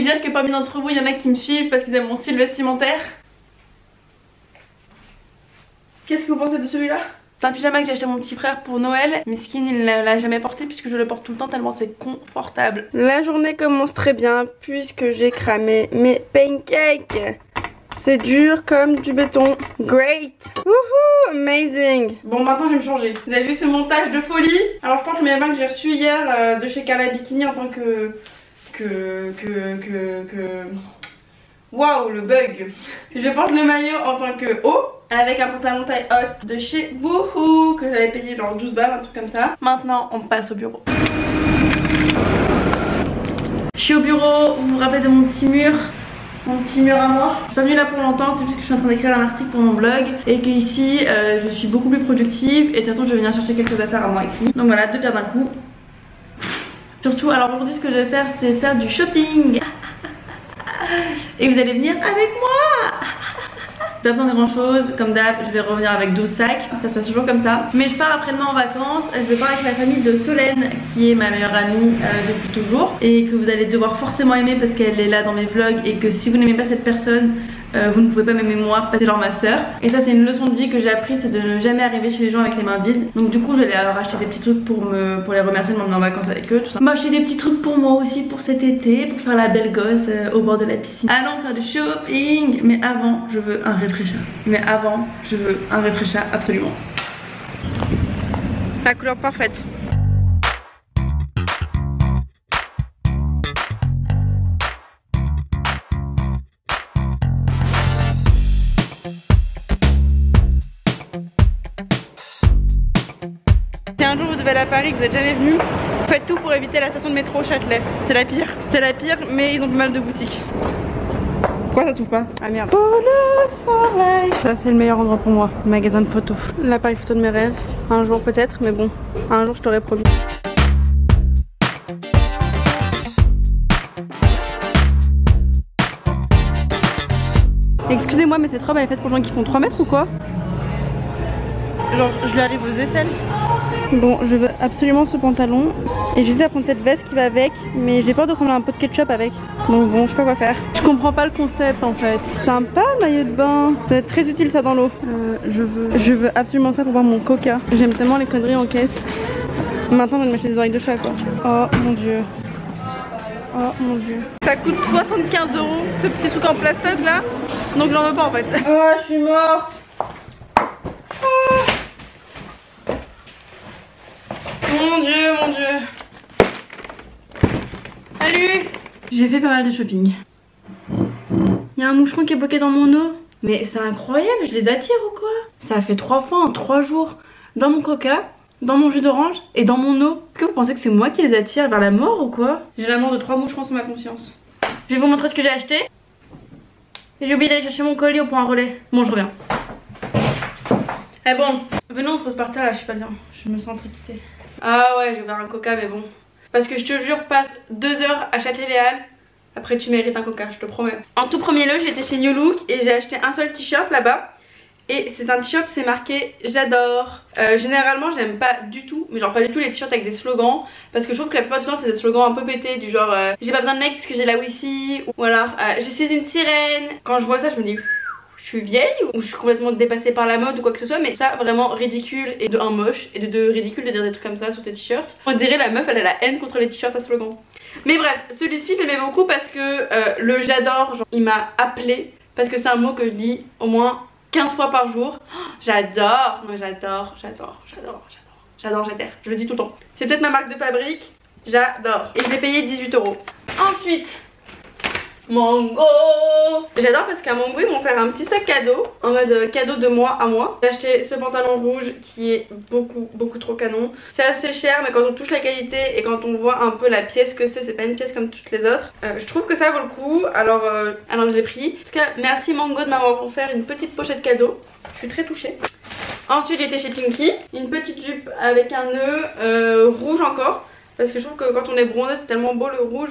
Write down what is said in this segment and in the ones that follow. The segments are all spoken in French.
voulais dire que parmi d'entre vous, il y en a qui me suivent parce qu'ils aiment mon style vestimentaire. Qu'est-ce que vous pensez de celui-là? C'est un pyjama que j'ai acheté à mon petit frère pour Noël. Miskin, il ne l'a jamais porté puisque je le porte tout le temps tellement c'est confortable. La journée commence très bien puisque j'ai cramé mes pancakes. C'est dur comme du béton. Great! Wouhou! Amazing! Bon, maintenant je vais me changer. Vous avez vu ce montage de folie? Alors je porte mes bains que j'ai reçus hier de chez Carla Bikini en tant que... Waouh, le bug! Je porte le maillot en tant que haut avec un pantalon taille haute de chez Boohoo que j'avais payé genre 12 balles, un truc comme ça. Maintenant, on passe au bureau. Je suis au bureau, vous vous rappelez de mon petit mur? Mon petit mur à moi. Je suis pas venue là pour longtemps, c'est juste que je suis en train d'écrire un article pour mon blog et que ici je suis beaucoup plus productive et de toute façon je vais venir chercher quelques affaires à moi ici. Donc voilà, deux pierres d'un coup. Surtout, alors aujourd'hui ce que je vais faire c'est faire du shopping. Et vous allez venir avec moi. J'ai pas besoin de grand chose, comme d'hab je vais revenir avec 12 sacs, ça se passe toujours comme ça. Mais je pars après-demain en vacances, je vais partir avec la famille de Solène qui est ma meilleure amie depuis toujours. Et que vous allez devoir forcément aimer parce qu'elle est là dans mes vlogs et que si vous n'aimez pas cette personne, vous ne pouvez pas m'aimer moi, parce que c'est genre ma soeur. Et ça c'est une leçon de vie que j'ai apprise, c'est de ne jamais arriver chez les gens avec les mains vides. Donc du coup je vais leur acheter des petits trucs pour les remercier de m'emmener en vacances avec eux, tout ça. M'acheter des petits trucs pour moi aussi pour cet été, pour faire la belle gosse au bord de la piscine. Allons faire du shopping, mais avant je veux un réfraîcheur. Absolument. La couleur parfaite. Si un jour vous devez aller à Paris, que vous n'êtes jamais venu, faites tout pour éviter la station de métro Châtelet. C'est la pire. C'est la pire, mais ils ont pas mal de boutiques. Pourquoi ça s'ouvre pas? Ah merde. Ça c'est le meilleur endroit pour moi, le magasin de photos. L'appareil photo de mes rêves. Un jour peut-être, mais bon, un jour je t'aurais promis. Excusez-moi mais cette robe elle est faite pour les gens qui font 3 mètres ou quoi? Genre je lui arrive aux aisselles. Bon, je veux absolument ce pantalon. Et j'hésite à prendre cette veste qui va avec, mais j'ai peur de ressembler à un pot de ketchup avec. Donc bon, je sais pas quoi faire. Je comprends pas le concept en fait. Sympa le maillot de bain. Ça va être très utile ça dans l'eau. Je veux absolument ça pour boire mon coca. J'aime tellement les conneries en caisse. Maintenant je vais m'acheter des oreilles de chat quoi. Oh mon dieu. Oh mon dieu. Ça coûte 75 € ce petit truc en plastoc là. Donc j'en veux pas en fait. Oh je suis morte. Mon dieu, mon dieu. Salut. J'ai fait pas mal de shopping. Il y a un moucheron qui est bloqué dans mon eau. Mais c'est incroyable, je les attire ou quoi? Ça a fait 3 fois en 3 jours. Dans mon coca, dans mon jus d'orange et dans mon eau. Est-ce que vous pensez que c'est moi qui les attire vers la mort ou quoi? J'ai la mort de 3 moucherons sur ma conscience. Je vais vous montrer ce que j'ai acheté. Et j'ai oublié d'aller chercher mon colis au point relais. Bon, je reviens. Eh bon, venons, on se pose par terre là, je suis pas bien. Je me sens très quittée. Ah ouais, j'ai ouvert un coca mais bon. Parce que je te jure, passe 2 heures à Châtelet les Halles. Après tu mérites un coca, je te promets. En tout premier lieu, j'étais chez New Look et j'ai acheté un seul t-shirt là-bas. Et c'est un t-shirt, c'est marqué j'adore. Généralement j'aime pas du tout, mais genre pas du tout les t-shirts avec des slogans. Parce que je trouve que la plupart du temps c'est des slogans un peu pétés. Du genre j'ai pas besoin de mec puisque j'ai la wifi. Ou alors je suis une sirène. Quand je vois ça je me dis... je suis vieille ou je suis complètement dépassée par la mode ou quoi que ce soit, mais ça vraiment ridicule et de 1 moche et de 2 ridicule de dire des trucs comme ça sur tes t-shirts. On dirait la meuf elle a la haine contre les t-shirts à slogan. Mais bref, celui-ci je l'aimais beaucoup parce que le j'adore, genre il m'a appelé parce que c'est un mot que je dis au moins 15 fois par jour. Oh, j'adore, moi j'adore, j'adore, je le dis tout le temps. C'est peut-être ma marque de fabrique, j'adore. Et je l'ai payé 18 €. Ensuite... Mango. J'adore parce qu'à Mango ils m'ont fait un petit sac cadeau en mode cadeau de moi à moi. J'ai acheté ce pantalon rouge qui est beaucoup trop canon. C'est assez cher mais quand on touche la qualité et quand on voit un peu la pièce que c'est pas une pièce comme toutes les autres, je trouve que ça vaut le coup. Alors je l'ai pris. En tout cas merci Mango de m'avoir offert une petite pochette cadeau. Je suis très touchée. Ensuite j'étais chez Pinky. Une petite jupe avec un nœud rouge encore. Parce que je trouve que quand on est bronzé c'est tellement beau le rouge.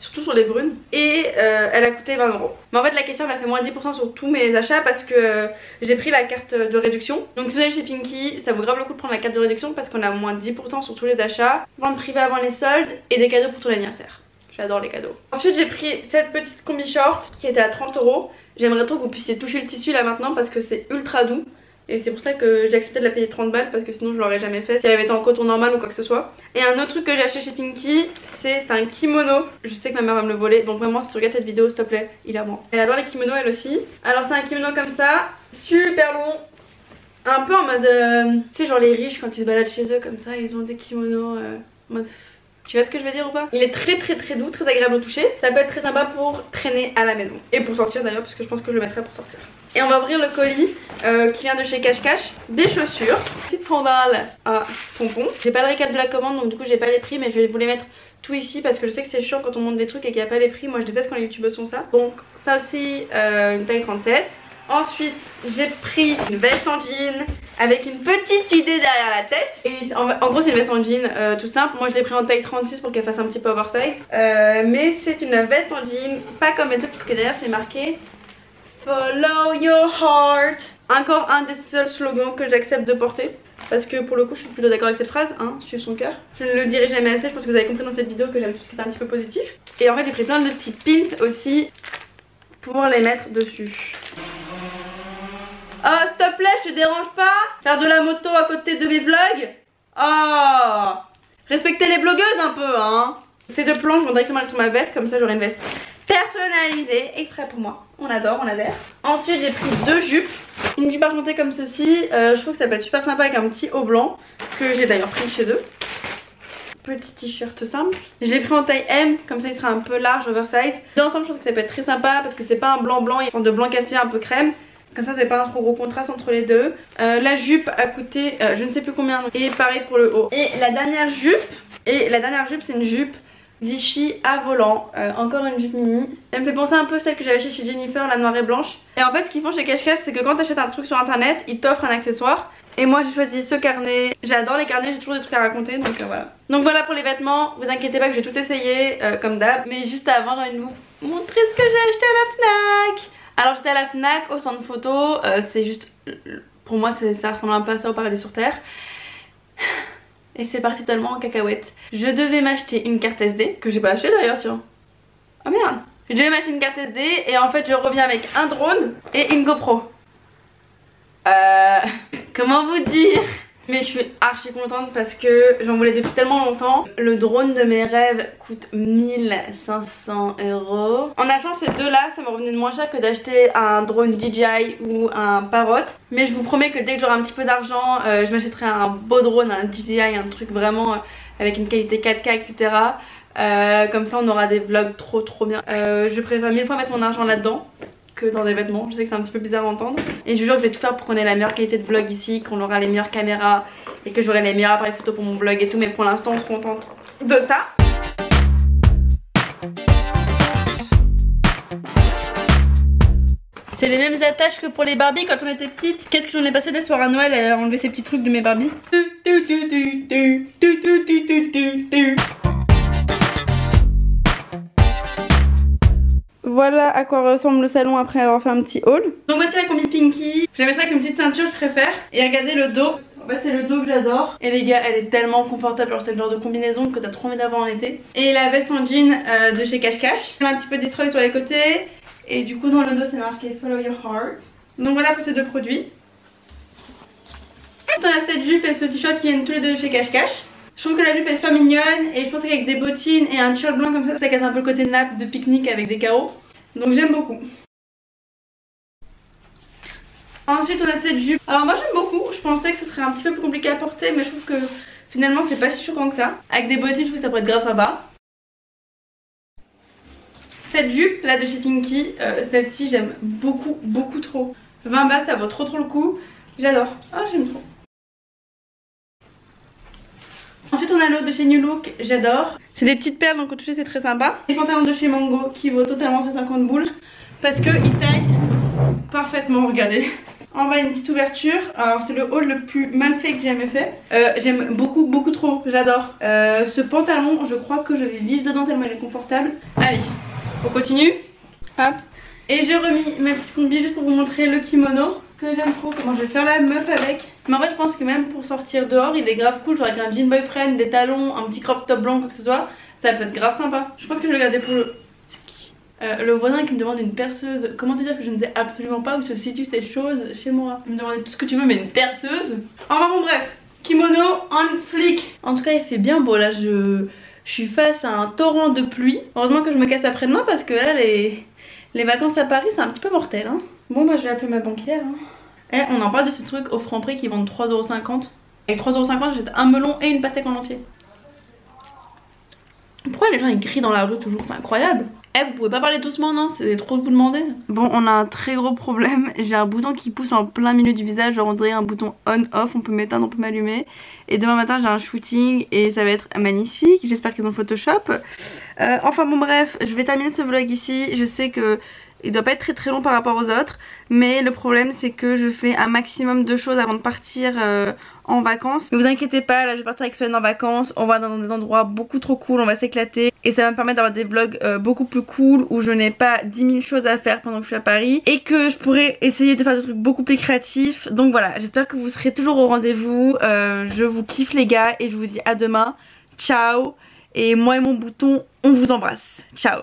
Surtout sur les brunes. Et elle a coûté 20 €. Mais en fait la caissière m'a fait moins 10% sur tous mes achats parce que j'ai pris la carte de réduction. Donc si vous allez chez Pinky, ça vaut grave le coup de prendre la carte de réduction parce qu'on a moins 10% sur tous les achats. Vente privée avant les soldes et des cadeaux pour ton anniversaire. J'adore les cadeaux. Ensuite j'ai pris cette petite combi short qui était à 30 €. J'aimerais trop que vous puissiez toucher le tissu là maintenant parce que c'est ultra doux. Et c'est pour ça que j'ai accepté de la payer 30 balles parce que sinon je l'aurais jamais fait si elle avait été en coton normal ou quoi que ce soit. Et un autre truc que j'ai acheté chez Pinky, c'est un kimono. Je sais que ma mère va me le voler, donc vraiment si tu regardes cette vidéo s'il te plaît, il est à moi. Elle adore les kimonos elle aussi. Alors c'est un kimono comme ça, super long. Un peu en mode, tu sais genre les riches quand ils se baladent chez eux comme ça, ils ont des kimonos en mode... Tu vois ce que je veux dire ou pas? Il est très doux, très agréable au toucher. Ça peut être très sympa pour traîner à la maison. Et pour sortir d'ailleurs, parce que je pense que je le mettrai pour sortir. Et on va ouvrir le colis qui vient de chez Cache Cache. Des chaussures, petite sandale à pompons. J'ai pas le récap de la commande donc du coup j'ai pas les prix, mais je vais vous les mettre tout ici parce que je sais que c'est chiant quand on monte des trucs et qu'il n'y a pas les prix. Moi je déteste quand les youtubeuses font ça. Donc celle-ci, une taille 37. Ensuite j'ai pris une veste en jean avec une petite idée derrière la tête. Et en gros c'est une veste en jean tout simple. Moi je l'ai pris en taille 36 pour qu'elle fasse un petit peu oversize. Mais c'est une veste en jean, pas comme les autres parce que derrière c'est marqué Follow your heart. Encore un des seuls slogans que j'accepte de porter. Parce que pour le coup je suis plutôt d'accord avec cette phrase, hein, suivre son cœur. Je ne le dirai jamais assez, je pense que vous avez compris dans cette vidéo que j'aime tout ce qui est un petit peu positif. Et en fait j'ai pris plein de petits pins aussi pour les mettre dessus. Oh s'il te plaît, je te dérange pas? Faire de la moto à côté de mes vlogs? Oh, respectez les blogueuses un peu hein. Ces deux plans je vont directement sur ma veste, comme ça j'aurai une veste personnalisée, exprès pour moi. On adore, on adhère. Ensuite j'ai pris deux jupes. Une jupe argentée comme ceci, je trouve que ça peut être super sympa avec un petit haut blanc, que j'ai d'ailleurs pris chez eux. Petit t-shirt simple. Je l'ai pris en taille M, comme ça il sera un peu large, oversize. D'ensemble je pense que ça peut être très sympa parce que c'est pas un blanc blanc, il prend de blanc cassé un peu crème. Comme ça, c'est pas un trop gros contraste entre les deux. La jupe a coûté je ne sais plus combien. Et pareil pour le haut. Et la dernière jupe, c'est une jupe Vichy à volant. Encore une jupe mini. Elle me fait penser un peu à celle que j'avais achetée chez Jennifer, la noire et blanche. Et en fait, ce qu'ils font chez Cache Cache, c'est que quand t'achètes un truc sur internet, ils t'offrent un accessoire. Et moi, j'ai choisi ce carnet. J'adore les carnets, j'ai toujours des trucs à raconter. Donc voilà. Donc voilà pour les vêtements. Vous inquiétez pas que j'ai tout essayé, comme d'hab. Mais juste avant, j'ai envie de vous montrer ce que j'ai acheté à la Fnac. Alors j'étais à la Fnac au centre photo, c'est juste, pour moi ça ressemble un peu à ça au paradis sur terre. Et c'est parti totalement en cacahuète. Je devais m'acheter une carte SD, que j'ai pas acheté d'ailleurs tiens. Ah merde. Je devais m'acheter une carte SD et en fait je reviens avec un drone et une GoPro. Comment vous dire? Mais je suis archi contente parce que j'en voulais depuis tellement longtemps. Le drone de mes rêves coûte 1500 €. En achetant ces deux là, ça me revenait de moins cher que d'acheter un drone DJI ou un Parrot. Mais je vous promets que dès que j'aurai un petit peu d'argent, je m'achèterai un beau drone, un DJI, un truc vraiment avec une qualité 4K, etc. Comme ça on aura des vlogs trop bien. Je préfère 1000 fois mettre mon argent là-dedans que dans des vêtements, je sais que c'est un petit peu bizarre à entendre. Et je vous jure que je vais tout faire pour qu'on ait la meilleure qualité de vlog ici, qu'on aura les meilleures caméras et que j'aurai les meilleurs appareils photo pour mon vlog et tout. Mais pour l'instant on se contente de ça. C'est les mêmes attaches que pour les Barbie quand on était petites. Qu'est-ce que j'en ai passé d'être soir à Noël à enlever ces petits trucs de mes Barbie. Voilà à quoi ressemble le salon après avoir fait un petit haul. Donc voici la combi Pinky. Je la mettrai avec une petite ceinture, je préfère. Et regardez le dos. En fait c'est le dos que j'adore. Et les gars, elle est tellement confortable. Alors c'est le genre de combinaison que t'as trop envie d'avoir en été. Et la veste en jean de chez Cache Cache. Elle a un petit peu destroy sur les côtés. Et du coup dans le dos c'est marqué Follow your heart. Donc voilà pour ces deux produits. On a cette jupe et ce t-shirt qui viennent tous les deux de chez Cache Cache. Je trouve que la jupe est super mignonne et je pense qu'avec des bottines et un t-shirt blanc comme ça, ça casse un peu le côté nappe de pique-nique avec des carreaux. Donc j'aime beaucoup. Ensuite on a cette jupe. Alors moi j'aime beaucoup, je pensais que ce serait un petit peu plus compliqué à porter mais je trouve que finalement c'est pas si choquant que ça. Avec des bottines je trouve que ça pourrait être grave sympa. Cette jupe là de chez Pinky, celle-ci j'aime beaucoup trop. 20 balles ça vaut trop le coup, j'adore. Ah j'aime trop. Ensuite on a l'autre de chez New Look, j'adore. C'est des petites perles donc au toucher c'est très sympa. Les pantalons de chez Mango qui vaut totalement 150 boules parce qu'ils taillent parfaitement, regardez. En bas une petite ouverture, alors c'est le haul le plus mal fait que j'ai jamais fait. J'aime beaucoup trop, j'adore. Ce pantalon je crois que je vais vivre dedans tellement il est confortable. Allez, on continue. Hop. Et j'ai remis ma petite combi juste pour vous montrer le kimono. que j'aime trop. Comment je vais faire la meuf avec? Mais en fait je pense que même pour sortir dehors il est grave cool, genre avec un jean boyfriend, des talons, un petit crop top blanc, quoi que ce soit, ça peut être grave sympa. Je pense que je vais garder pour le voisin qui me demande une perceuse. Comment te dire que je ne sais absolument pas où se situe cette chose chez moi. Il me demandait tout ce que tu veux mais une perceuse. Enfin bon bref, kimono en flic. En tout cas il fait bien beau là, je suis face à un torrent de pluie. Heureusement que je me casse après-demain parce que là les vacances à Paris c'est un petit peu mortel hein. Bon bah je vais appeler ma banquière hein. Eh, on en parle de ce truc au Franprix qui vendent 3,50€. Avec 3,50€ j'achète un melon et une pastèque en entier. Pourquoi les gens ils crient dans la rue toujours, c'est incroyable. Eh, vous pouvez pas parler doucement, non, c'est trop de vous demander. Bon, on a un très gros problème. J'ai un bouton qui pousse en plein milieu du visage, genre on dirait un bouton on-off, on peut m'éteindre, on peut m'allumer. Et demain matin j'ai un shooting et ça va être magnifique. J'espère qu'ils ont Photoshop. Enfin bon bref, je vais terminer ce vlog ici. Je sais que il doit pas être très long par rapport aux autres, mais le problème c'est que je fais un maximum de choses avant de partir en vacances. Ne vous inquiétez pas, là je vais partir avec Solène en vacances, on va dans des endroits beaucoup trop cool, on va s'éclater et ça va me permettre d'avoir des vlogs beaucoup plus cool où je n'ai pas 10 000 choses à faire pendant que je suis à Paris et que je pourrais essayer de faire des trucs beaucoup plus créatifs. Donc voilà, j'espère que vous serez toujours au rendez-vous, je vous kiffe les gars et je vous dis à demain, ciao. Et moi et mon bouton, on vous embrasse, ciao.